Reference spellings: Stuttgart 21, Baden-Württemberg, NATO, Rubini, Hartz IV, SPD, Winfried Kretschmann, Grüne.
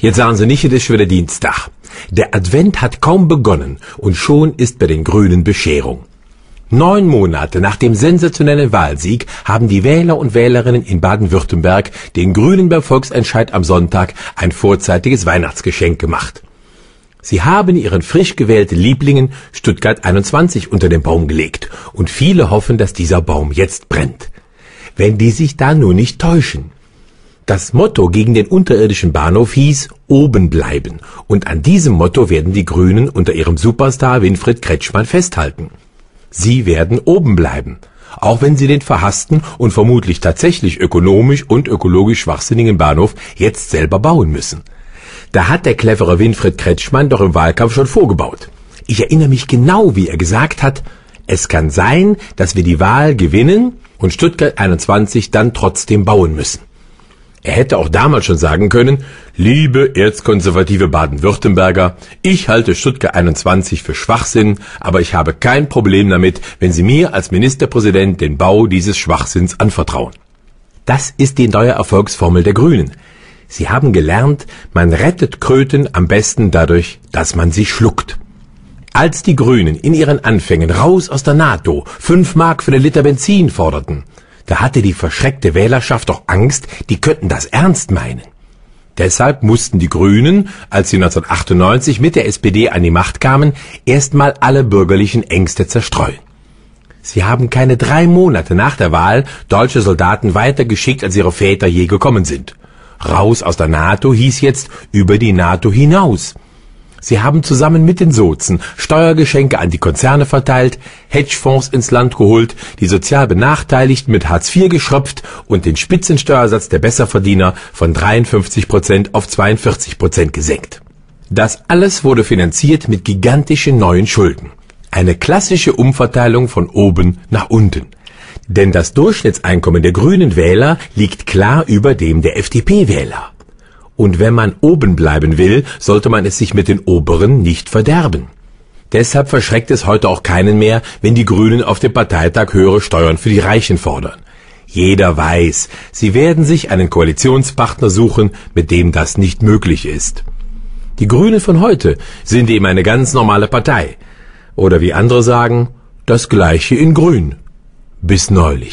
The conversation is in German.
Jetzt sagen Sie nicht, es ist schon wieder Dienstag. Der Advent hat kaum begonnen und schon ist bei den Grünen Bescherung. 9 Monate nach dem sensationellen Wahlsieg haben die Wähler und Wählerinnen in Baden-Württemberg den Grünen beim Volksentscheid am Sonntag ein vorzeitiges Weihnachtsgeschenk gemacht. Sie haben ihren frisch gewählten Lieblingen Stuttgart 21 unter den Baum gelegt und viele hoffen, dass dieser Baum jetzt brennt. Wenn die sich da nur nicht täuschen. Das Motto gegen den unterirdischen Bahnhof hieß „Oben bleiben“ und an diesem Motto werden die Grünen unter ihrem Superstar Winfried Kretschmann festhalten. Sie werden oben bleiben, auch wenn sie den verhassten und vermutlich tatsächlich ökonomisch und ökologisch schwachsinnigen Bahnhof jetzt selber bauen müssen. Da hat der clevere Winfried Kretschmann doch im Wahlkampf schon vorgebaut. Ich erinnere mich genau, wie er gesagt hat, es kann sein, dass wir die Wahl gewinnen und Stuttgart 21 dann trotzdem bauen müssen. Er hätte auch damals schon sagen können, liebe erzkonservative Baden-Württemberger, ich halte Stuttgart 21 für Schwachsinn, aber ich habe kein Problem damit, wenn Sie mir als Ministerpräsident den Bau dieses Schwachsinns anvertrauen. Das ist die neue Erfolgsformel der Grünen. Sie haben gelernt, man rettet Kröten am besten dadurch, dass man sie schluckt. Als die Grünen in ihren Anfängen raus aus der NATO 5 Mark für den Liter Benzin forderten, da hatte die verschreckte Wählerschaft doch Angst, die könnten das ernst meinen. Deshalb mussten die Grünen, als sie 1998 mit der SPD an die Macht kamen, erstmal alle bürgerlichen Ängste zerstreuen. Sie haben keine 3 Monate nach der Wahl deutsche Soldaten weitergeschickt, als ihre Väter je gekommen sind. Raus aus der NATO hieß jetzt über die NATO hinaus. Sie haben zusammen mit den Sozen Steuergeschenke an die Konzerne verteilt, Hedgefonds ins Land geholt, die sozial Benachteiligten mit Hartz IV geschröpft und den Spitzensteuersatz der Besserverdiener von 53% auf 42% gesenkt. Das alles wurde finanziert mit gigantischen neuen Schulden. Eine klassische Umverteilung von oben nach unten. Denn das Durchschnittseinkommen der grünen Wähler liegt klar über dem der FDP-Wähler. Und wenn man oben bleiben will, sollte man es sich mit den Oberen nicht verderben. Deshalb verschreckt es heute auch keinen mehr, wenn die Grünen auf dem Parteitag höhere Steuern für die Reichen fordern. Jeder weiß, sie werden sich einen Koalitionspartner suchen, mit dem das nicht möglich ist. Die Grünen von heute sind eben eine ganz normale Partei. Oder wie andere sagen, das Gleiche in Grün. Bis neulich.